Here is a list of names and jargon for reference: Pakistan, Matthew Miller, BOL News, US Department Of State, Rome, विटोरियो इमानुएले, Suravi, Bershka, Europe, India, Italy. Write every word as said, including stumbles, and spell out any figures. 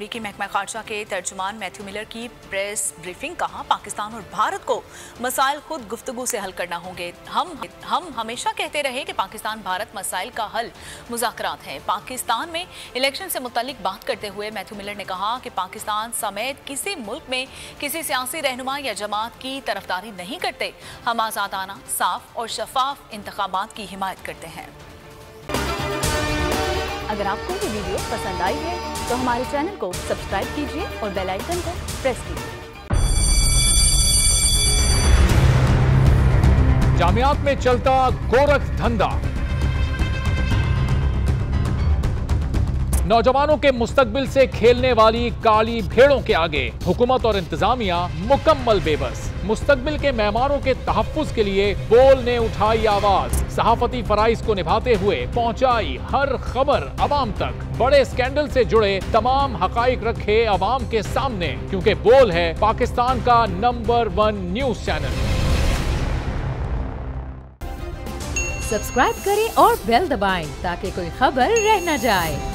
अमरीकी महकमा खारजा के तर्जुमान मैथ्यू मिलर की प्रेस ब्रीफिंग, कहा पाकिस्तान और भारत को मसाइल खुद गुफ्तगू से हल करना होंगे। हम हम हमेशा कहते रहे कि पाकिस्तान भारत मसाइल का हल मुज़ाकरात हैं। पाकिस्तान में इलेक्शन से मुतल्लिक बात करते हुए मैथ्यू मिलर ने कहा कि पाकिस्तान समेत किसी मुल्क में किसी सियासी रहनुमा या जमात की तरफदारी नहीं करते। हम आज़ादाना, साफ और शफाफ इंतखाबात की हिमायत करते हैं। अगर आपको ये वीडियो पसंद आई है तो हमारे चैनल को सब्सक्राइब कीजिए और बेल आइकन को प्रेस कीजिए। जामियात में चलता गोरख धंधा, नौजवानों के मुस्तकबिल से खेलने वाली काली भेड़ों के आगे हुकूमत और इंतजामिया मुकम्मल बेबस। मुस्तकबिल के मेहमानों के तहफ्फुज़ के लिए बोल ने उठाई आवाज। सहाफती फराइज को निभाते हुए पहुंचाई हर खबर अवाम तक। बड़े स्कैंडल से जुड़े तमाम हकाइक रखे अवाम के सामने, क्योंकि बोल है पाकिस्तान का number one news channel. Subscribe करें और बेल दबाएं ताकि कोई खबर रह न जाए।